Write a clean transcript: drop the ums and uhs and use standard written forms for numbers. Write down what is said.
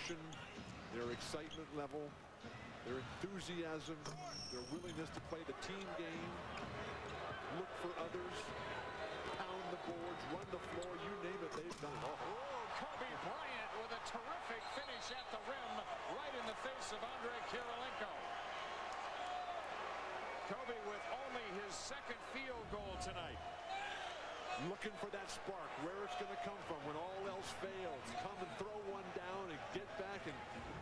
passion, their excitement level, their enthusiasm, their willingness to play the team game, look for others, pound the boards, run the floor, you name it, they've done it all. Oh, Kobe Bryant with a terrific finish at the rim, right in the face of Andre Kirilenko. Kobe with only his second field goal tonight. Looking for that spark, where it's going to come from when all else fails. Come and throw one down and get back and